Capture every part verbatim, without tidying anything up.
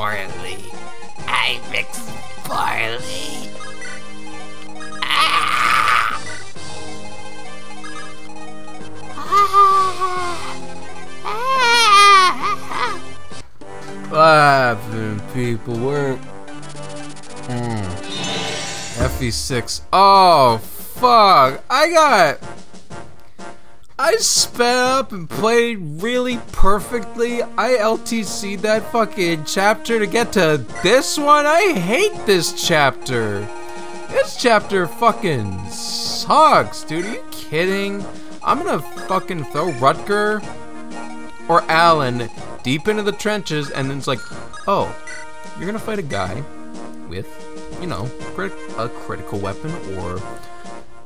smartly. I mix barley. Ah! Ah! Ah! What happened, people? We're mm. F E six. Oh fuck! I got. I sped up and played really perfectly. I L T C'd that fucking chapter to get to this one. I hate this chapter. This chapter fucking sucks, dude. Are you kidding? I'm gonna fucking throw Rutger or Alan deep into the trenches, and then it's like, oh, you're gonna fight a guy with, you know, crit a critical weapon or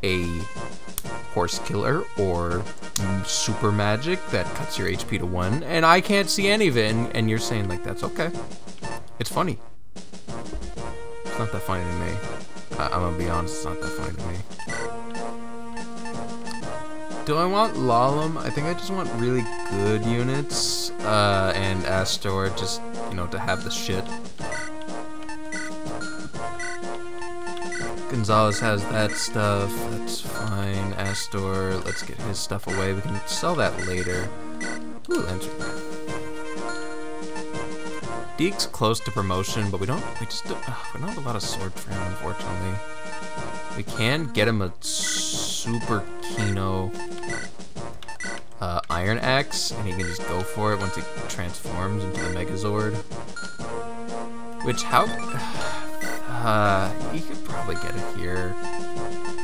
a horse killer or super magic that cuts your H P to one, and I can't see any of it, and, and you're saying like that's okay. It's funny. It's not that funny to me. I, I'm gonna be honest, it's not that funny to me. Do I want Lalum? I think I just want really good units, uh, and Astor just, you know, to have the shit. Gonzalez has that stuff, that's fine. Astor, let's get his stuff away. We can sell that later. Ooh, enter. Deke's close to promotion, but we don't, we just don't, ugh, we don't have a lot of sword for him, unfortunately. We can get him a super kino uh, iron axe, and he can just go for it once he transforms into the Megazord. Which, how, Uh, you could probably get it here.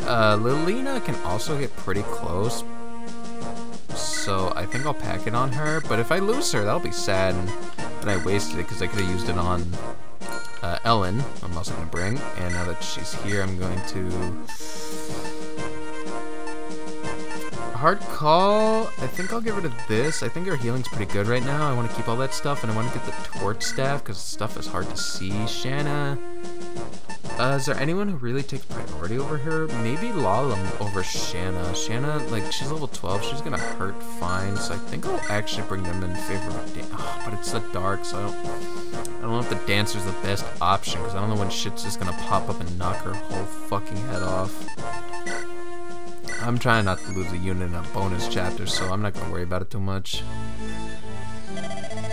Uh, Lilina can also get pretty close, so I think I'll pack it on her, but if I lose her, that'll be sad, and then I wasted it because I could have used it on uh, Ellen, I'm also going to bring, and now that she's here, I'm going to... Hard call, I think I'll get rid of this. I think her healing's pretty good right now. I want to keep all that stuff, and I want to get the torch staff, because stuff is hard to see. Shanna... Uh, is there anyone who really takes priority over her? Maybe Lalum over Shanna. Shanna, like, she's level twelve. She's gonna hurt fine, so I think I'll actually bring them in favor of Dan- oh, but it's so dark, so I don't- I don't know if the dancer's the best option, because I don't know when shit's just gonna pop up and knock her whole fucking head off. I'm trying not to lose a unit in a bonus chapter, so I'm not gonna worry about it too much.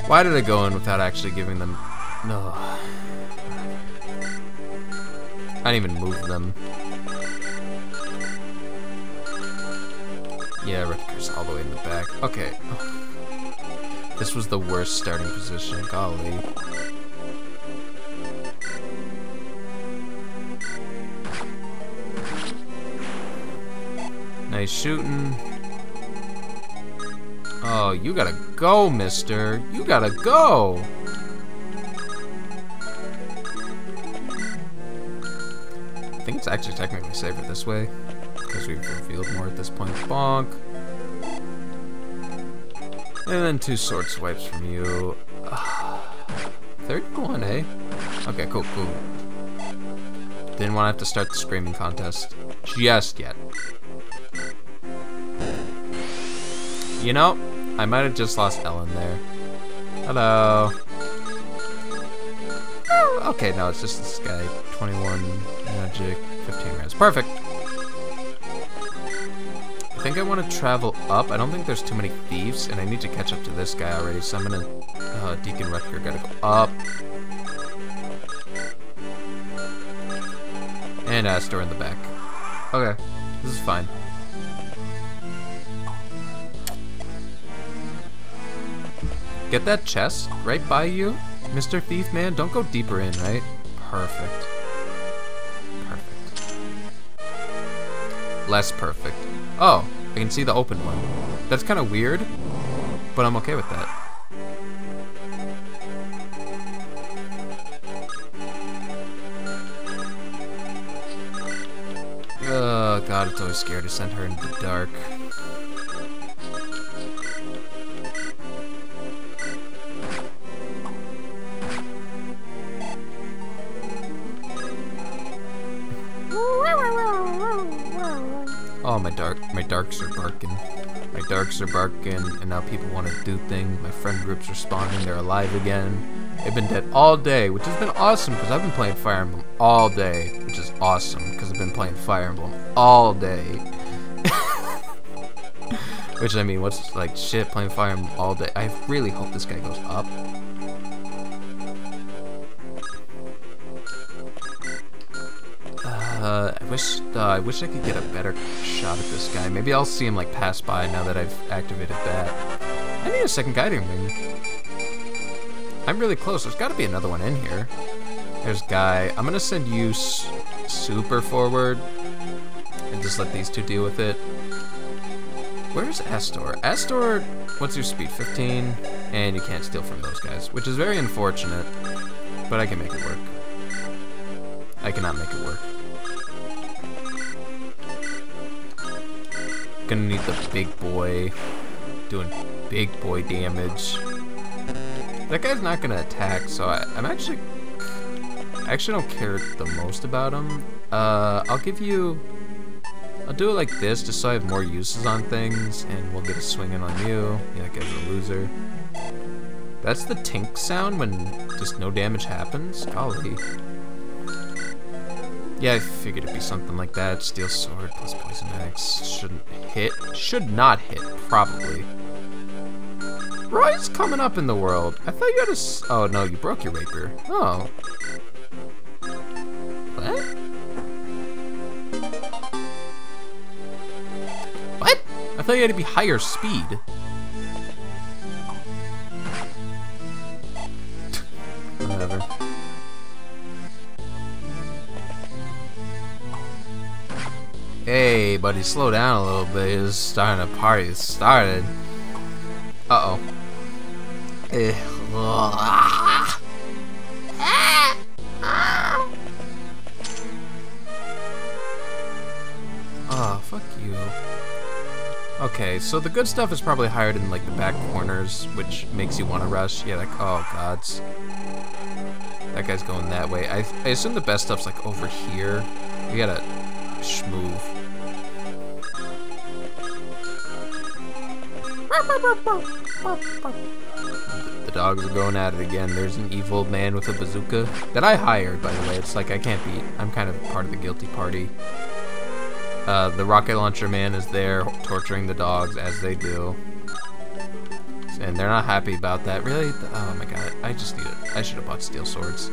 Why did I go in without actually giving them- no. I didn't even move them. Yeah, Rutger's all the way in the back. Okay. This was the worst starting position, golly. Nice shooting. Oh, you gotta go, mister. You gotta go! I think it's actually technically safer this way, because we've revealed more at this point. Bonk. And then two sword swipes from you. Uh, thirty-one, eh? Okay, cool, cool. Didn't want to have to start the screaming contest just yet. You know, I might have just lost Ellen there. Hello. Okay, no, it's just this guy. twenty-one magic, fifteen rounds. Perfect! I think I want to travel up. I don't think there's too many thieves, and I need to catch up to this guy already, so I'm gonna... Uh, Deke and Rutger gotta go up. And Astor in the back. Okay, this is fine. Get that chest right by you. Mister Thief Man, don't go deeper in, right? Perfect. Perfect. Less perfect. Oh, I can see the open one. That's kind of weird, but I'm okay with that. Oh god, it's always scary to send her into the dark. Oh, my dark, my darks are barking. My darks are barking, and now people want to do things. My friend group's responding. They're alive again. They've been dead all day, which has been awesome because I've been playing Fire Emblem all day, which is awesome because I've been playing Fire Emblem all day. Which, I mean, what's like shit playing Fire Emblem all day? I really hope this guy goes up. Uh, I wish uh, I wish I could get a better shot at this guy. Maybe I'll see him like pass by now that I've activated that. I need a second guiding ring. I'm really close. There's got to be another one in here. There's guy. I'm gonna send you s super forward and just let these two deal with it. Where's Astor? Astor, what's your speed? fifteen, and you can't steal from those guys, which is very unfortunate. But I can make it work. I cannot make it work. Gonna need the big boy, doing big boy damage. That guy's not gonna attack, so I, I'm actually, I actually don't care the most about him. Uh, I'll give you, I'll do it like this, just so I have more uses on things, and we'll get a swing in on you. Yeah, that guy's a loser. That's the tink sound when just no damage happens. Golly. Yeah, I figured it'd be something like that. Steel sword plus poison axe. Shouldn't hit. Should not hit, probably. Roy's coming up in the world. I thought you had a s- Oh, no, you broke your rapier. Oh. What? What? I thought you had to be higher speed. Whatever. Hey, buddy, slow down a little bit. It's starting a party. It started. Uh oh. Oh, fuck you. Okay, so the good stuff is probably higher than like the back corners, which makes you want to rush. Yeah, like oh gods. That guy's going that way. I I assume the best stuff's like over here. We gotta move. The dogs are going at it again. There's an evil man with a bazooka that I hired, by the way. It's like I can't beat. I'm kind of part of the guilty party. Uh, the rocket launcher man is there torturing the dogs as they do, and they're not happy about that. Really? Oh my god! I just need it. I should have bought steel swords.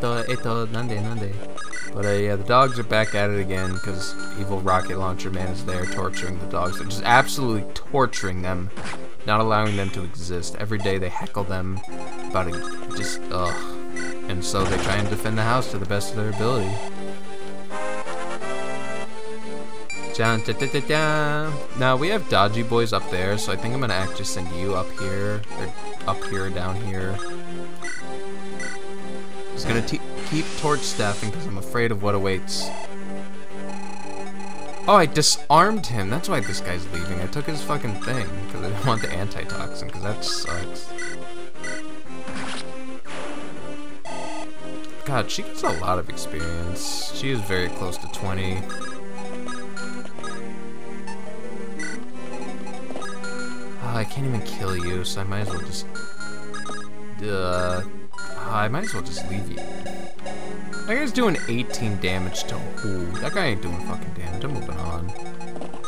But uh, yeah, the dogs are back at it again because evil rocket launcher man is there torturing the dogs. They're just absolutely torturing them, not allowing them to exist. Every day they heckle them about it, just ugh. And so they try and defend the house to the best of their ability. Now we have dodgy boys up there, so I think I'm gonna actually send you up here, or up here, down here. Just gonna te keep torch staffing because I'm afraid of what awaits. Oh, I disarmed him. That's why this guy's leaving. I took his fucking thing because I didn't want the antitoxin because that sucks. God, she gets a lot of experience. She is very close to twenty. Oh, I can't even kill you, so I might as well just... Duh. I might as well just leave you. That guy's doing eighteen damage to ooh, that guy ain't doing fucking damage. I'm moving on.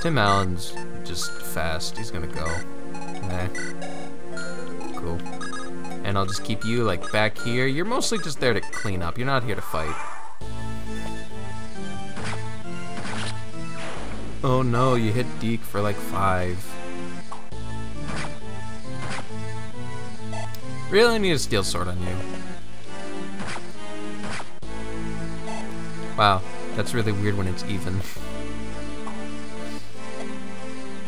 Tim Allen's just fast. He's gonna go. Eh. Cool. And I'll just keep you like back here. You're mostly just there to clean up. You're not here to fight. Oh no, you hit Deke for like five. Really need a steel sword on you. Wow, that's really weird when it's even.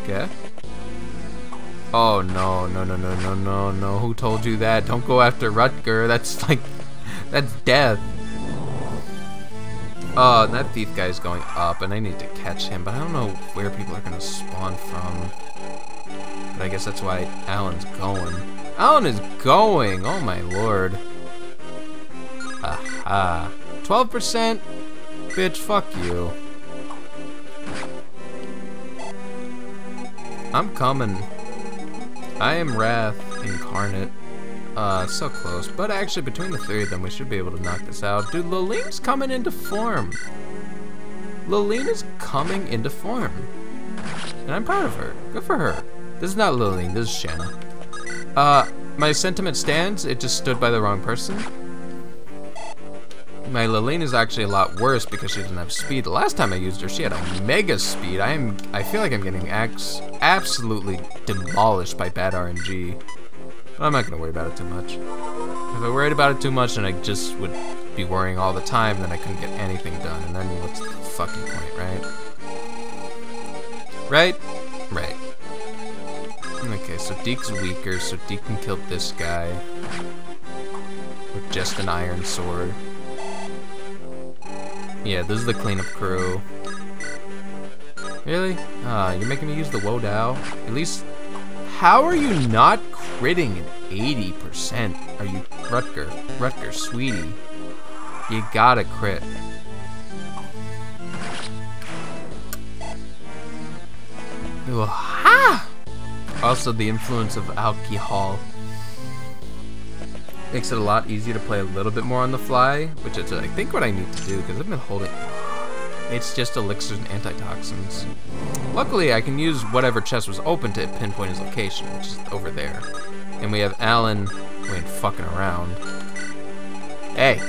Okay. Oh no, no, no, no, no, no, no. Who told you that? Don't go after Rutger. That's like, that's death. Oh, and that thief guy's going up, and I need to catch him, but I don't know where people are gonna spawn from. But I guess that's why Alan's going. Alan is going! Oh my lord. Aha. twelve percent? Bitch, fuck you. I'm coming. I am Wrath Incarnate. Uh, so close. But actually, between the three of them, we should be able to knock this out. Dude, Lalum's coming into form. Lilina's coming into form. And I'm proud of her. Good for her. This is not Lilina, this is Shanna. Uh, my sentiment stands. It just stood by the wrong person. My Lilina's actually a lot worse because she doesn't have speed. The last time I used her, she had a mega speed. I am. I feel like I'm getting ax absolutely demolished by bad R N G. But I'm not going to worry about it too much. If I worried about it too much, then I just would be worrying all the time, then I couldn't get anything done. And then what's the fucking point, right? Right? Right. Okay, so Deke's weaker, so Deke can kill this guy with just an iron sword. Yeah, this is the cleanup crew. Really? Ah, you're making me use the Wodao? At least... How are you not critting an eighty percent? Are you Rutger? Rutger, sweetie. You gotta crit. Ooh, ha! Also, the influence of alcohol makes it a lot easier to play a little bit more on the fly, which is, I think, what I need to do, because I've been holding... It's just elixirs and antitoxins. Luckily, I can use whatever chest was open to pinpoint his location, which is over there. And we have Alan. We ain't fucking around. Hey!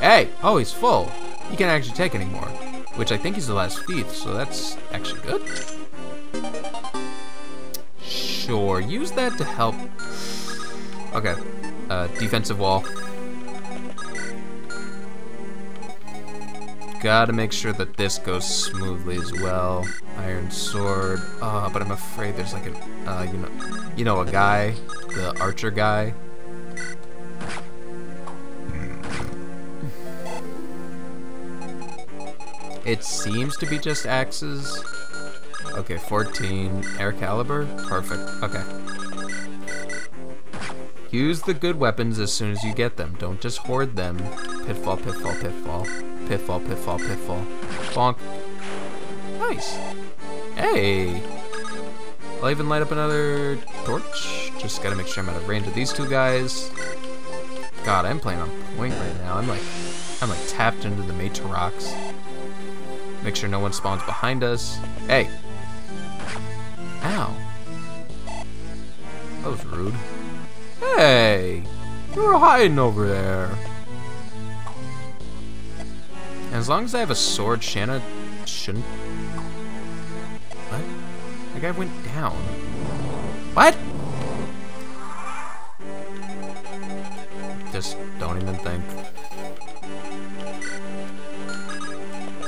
Hey! Oh, he's full! He can't actually take any more. Which I think he's the last thief, so that's actually good. Sure, use that to help. Okay. Uh, defensive wall. Gotta make sure that this goes smoothly as well. Iron sword. Uh, but I'm afraid there's like a, uh, you know, you know, a guy, the archer guy. It seems to be just axes. Okay, fourteen. Air caliber? Perfect. Okay. Use the good weapons as soon as you get them. Don't just hoard them. Pitfall, pitfall, pitfall. Pitfall, pitfall, pitfall. Bonk. Nice. Hey. I'll even light up another torch. Just gotta make sure I'm out of range of these two guys. God, I'm playing on point right now. I'm like, I'm like tapped into the Matrox. Make sure no one spawns behind us. Hey. Ow. That was rude. Hey. You were hiding over there. As long as I have a sword, Shanna shouldn't... What? That guy went down. What? Just don't even think.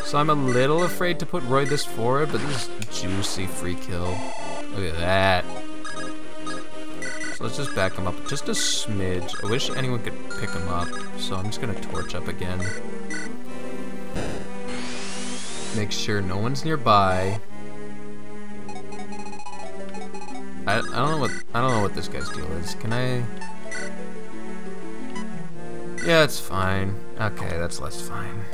So I'm a little afraid to put Roy this forward, but this is juicy free kill. Look at that. So let's just back him up just a smidge. I wish anyone could pick him up, so I'm just gonna torch up again. Make sure no one's nearby. I, I don't know what I don't know what this guy's deal is. Can I? Yeah, it's fine. Okay, that's less fine.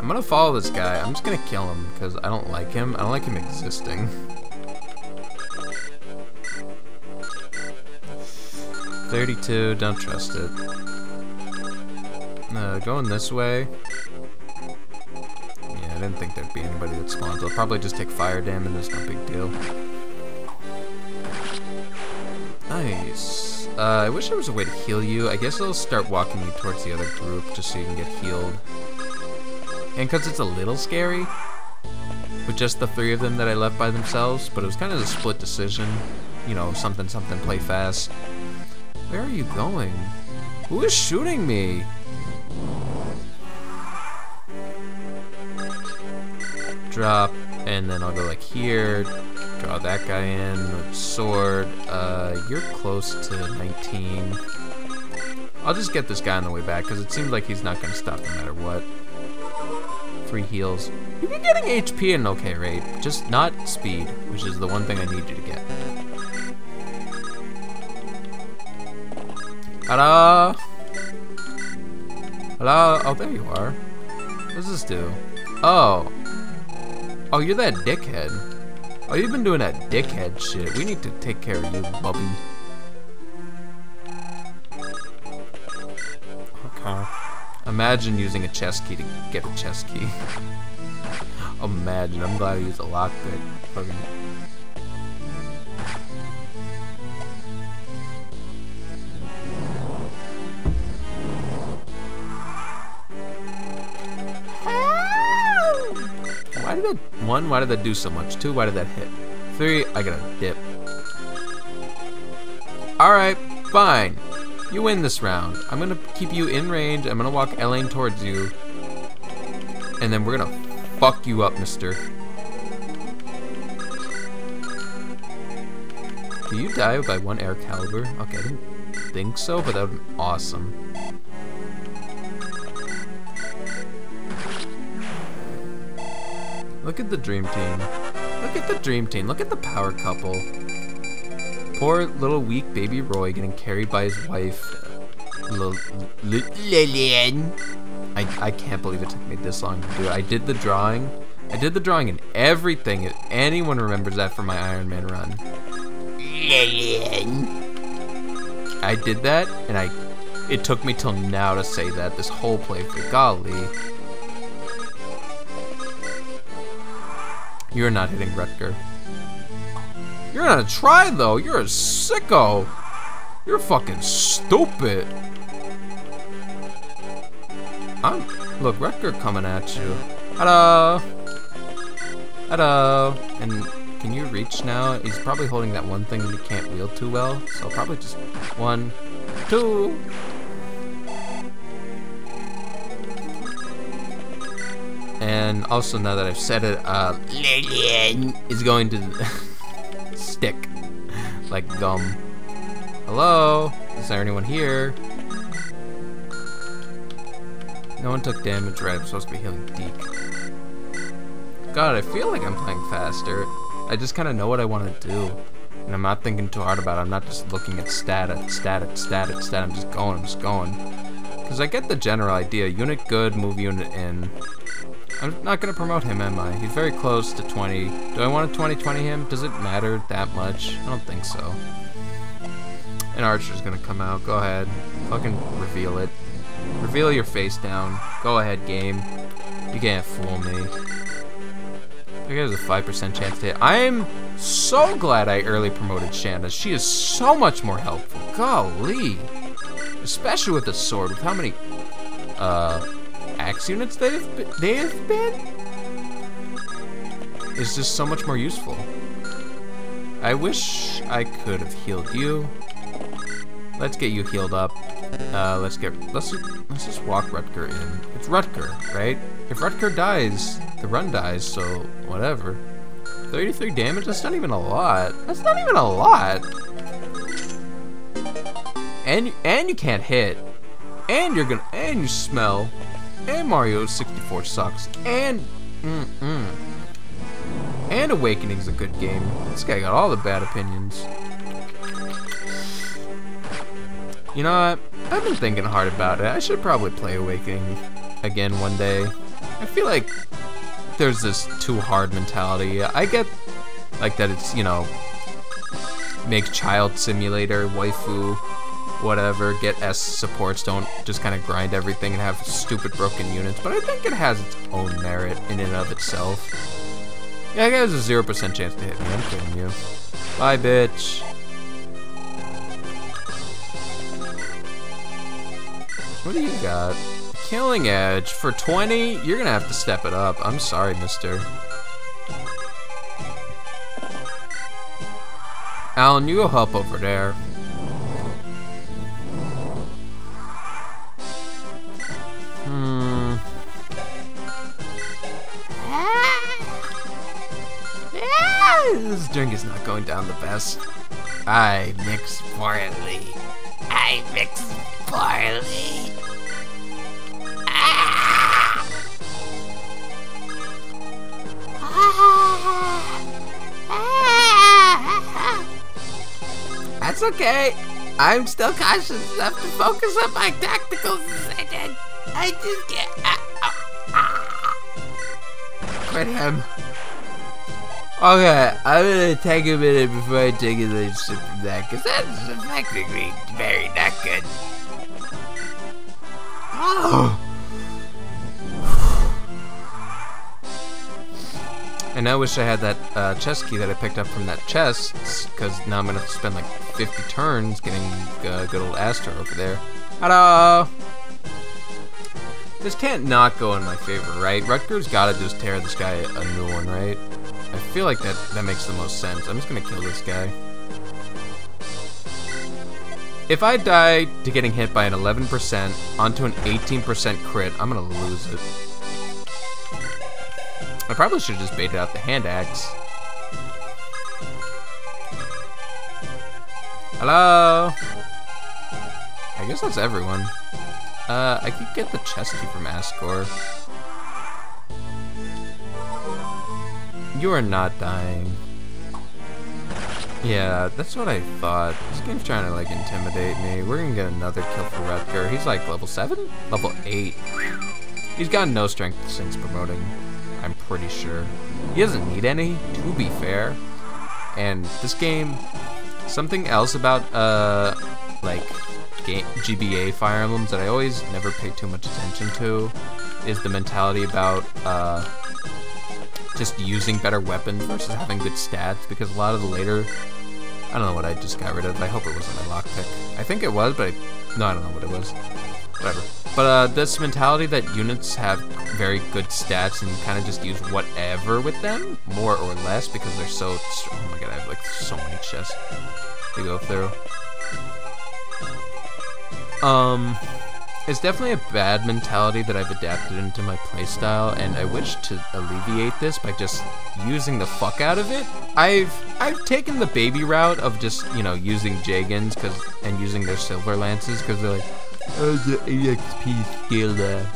I'm gonna follow this guy. I'm just gonna kill him because I don't like him. I don't like him existing. thirty-two. Don't trust it. Uh, going this way. I didn't think there'd be anybody that spawns. I'll probably just take fire damage, it's no big deal. Nice. Uh, I wish there was a way to heal you. I guess I'll start walking you towards the other group just so you can get healed. And because it's a little scary, with just the three of them that I left by themselves, but it was kind of a split decision. You know, something, something, play fast. Where are you going? Who is shooting me? Drop, and then I'll go like here, draw that guy in with sword. Uh, you're close to nineteen. I'll just get this guy on the way back because it seems like he's not going to stop no matter what. Free heals. You've been getting H P at an okay rate, just not speed, which is the one thing I need you to get. Ta-da! Hello? Oh, there you are. What does this do? Oh. Oh, you're that dickhead. Oh, you've been doing that dickhead shit. We need to take care of you, Bubby. Okay. Imagine using a chest key to get a chest key. Imagine. I'm glad I used a lockpick. Fucking. Why did it? One, why did that do so much? Two, why did that hit? Three, I gotta dip. Alright, fine. You win this round. I'm gonna keep you in range. I'm gonna walk Ellen towards you. And then we're gonna fuck you up, mister. Do you die by one air caliber? Okay, I didn't think so, but that would be awesome. Look at the dream team. Look at the dream team. Look at the power couple. Poor little weak baby Roy getting carried by his wife, Lilina. I, I can't believe it took me this long to do it. I did the drawing. I did the drawing and everything. If anyone remembers that from my Iron Man run. I did that and I. It took me till now to say that this whole playthrough. Golly. You're not hitting Rutger. You're gonna try though. You're a sicko. You're fucking stupid. I'm, look, Rutger coming at you. Hello. Hello. And can you reach now? He's probably holding that one thing that he can't wield too well. So probably just one, two. And also now that I've said it, uh, Lillian is going to stick like gum. Hello? Is there anyone here? No one took damage, right? I'm supposed to be healing Deke. God, I feel like I'm playing faster. I just kind of know what I want to do. And I'm not thinking too hard about it. I'm not just looking at stat, at stat, at stat, at stat. I'm just going, I'm just going. Because I get the general idea. Unit good, move unit in. I'm not going to promote him, am I? He's very close to twenty. Do I want to twenty twenty him? Does it matter that much? I don't think so. An archer's going to come out. Go ahead. Fucking reveal it. Reveal your face down. Go ahead, game. You can't fool me. I think there's a five percent chance to hit. I'm so glad I early promoted Shanna. She is so much more helpful. Golly. Especially with the sword. With how many... Uh... axe units they have been, they have been? It's just so much more useful. I wish I could have healed you. Let's get you healed up. Uh, let's get, let's, let's just walk Rutger in. It's Rutger, right? If Rutger dies, the run dies, so whatever. thirty-three damage, that's not even a lot. That's not even a lot. And, and you can't hit. And you're gonna, and you smell. And Mario sixty-four sucks, and mm-mm. And Awakening's a good game. This guy got all the bad opinions. You know what? I've been thinking hard about it. I should probably play Awakening again one day. I feel like there's this too hard mentality. I get like that it's, you know, make child simulator, waifu, whatever, get S supports, don't just kind of grind everything and have stupid broken units, but I think it has its own merit in and of itself. Yeah, I guess there's a zero percent chance to hit me, I'm kidding you. Bye, bitch. What do you got? Killing Edge, for twenty, you're gonna have to step it up. I'm sorry, mister. Alan, you go help over there. Hmm. This drink is not going down the best. I mix barley. I mix barley. Ah. Ah. Ah. That's okay. I'm still cautious enough to focus on my tacticals as I did. I just get. Ah, ah, ah. Quit him. Okay, I'm gonna take a minute before I take another sip from that, because that's effectively very not good. Oh. And I wish I had that uh, chest key that I picked up from that chest, because now I'm gonna have to spend like fifty turns getting uh, good old Astor over there. Ta-da! This can't not go in my favor, right? Rutger's gotta just tear this guy a new one, right? I feel like that, that makes the most sense. I'm just gonna kill this guy. If I die to getting hit by an eleven percent onto an eighteen percent crit, I'm gonna lose it. I probably should have just baited out the hand axe. Hello? I guess that's everyone. Uh, I could get the chest key from Asgore. You are not dying. Yeah, that's what I thought. This game's trying to, like, intimidate me. We're gonna get another kill for Rutger. He's, like, level seven? Level eight. He's got no strength since promoting, I'm pretty sure. He doesn't need any, to be fair. And this game, something else about, uh, like, Game, G B A Fire Emblems that I always never pay too much attention to is the mentality about uh, just using better weapons versus having good stats, because a lot of the later, I don't know what I just got rid of, I hope it wasn't my lockpick. I think it was, but I, no I don't know what it was, whatever. But uh, this mentality that units have very good stats and kind of just use whatever with them, more or less, because they're so, oh my god, I have like so many chests to go through. Um, it's definitely a bad mentality that I've adapted into my playstyle, and I wish to alleviate this by just using the fuck out of it. I've I've taken the baby route of just, you know, using Jagans because and using their silver lances because they're like, oh, the E X P skill there.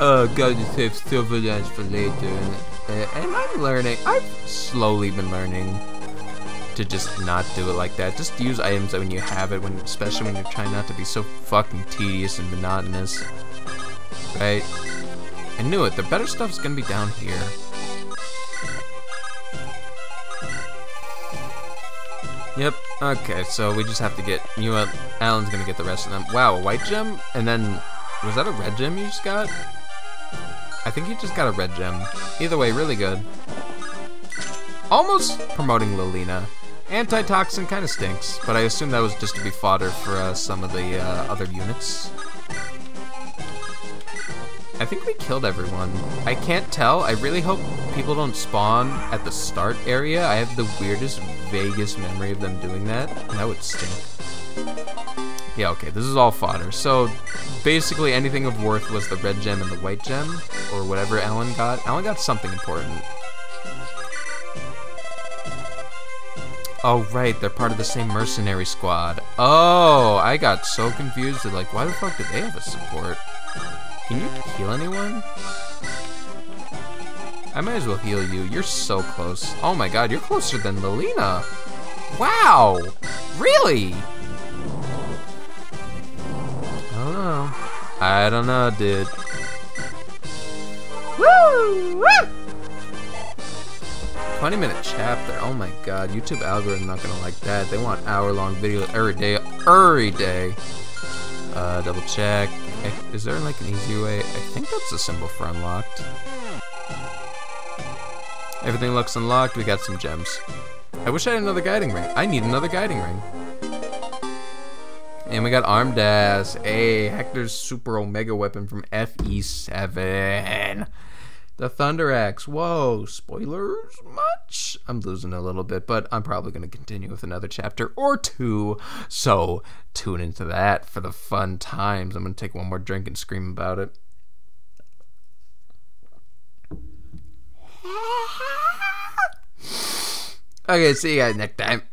Oh, gotta save silver lance for later. And, and I'm learning. I've slowly been learning to just not do it like that. Just use items when you have it, when, especially when you're trying not to be so fucking tedious and monotonous. Right? I knew it. The better stuff's gonna be down here. Yep. Okay, so we just have to get... You know, Alan's gonna get the rest of them. Wow, a white gem? And then... Was that a red gem you just got? I think you just got a red gem. Either way, really good. Almost promoting Lilina. Antitoxin kind of stinks, but I assume that was just to be fodder for uh, some of the uh, other units. I think we killed everyone. I can't tell. I really hope people don't spawn at the start area. I have the weirdest, vaguest memory of them doing that, and that would stink. Yeah, okay, this is all fodder. So, basically anything of worth was the red gem and the white gem, or whatever Alan got. Alan got something important. Oh, right, they're part of the same mercenary squad. Oh, I got so confused. They're like, why the fuck do they have a support? Can you heal anyone? I might as well heal you. You're so close. Oh my god, you're closer than Lilina. Wow, really? I don't know. I don't know, dude. Woo! Woo! twenty minute chapter, oh my god, YouTube algorithm not gonna like that. They want hour long videos every day, every day. Uh, double check. Is there like an easy way? I think that's the symbol for unlocked. Everything looks unlocked, we got some gems. I wish I had another guiding ring. I need another guiding ring. And we got armed ass. Hey, Hector's super omega weapon from F E seven. The Thunder Axe. Whoa, spoilers much? I'm losing a little bit, but I'm probably going to continue with another chapter or two, so tune into that for the fun times. I'm going to take one more drink and scream about it. Okay, see you guys next time.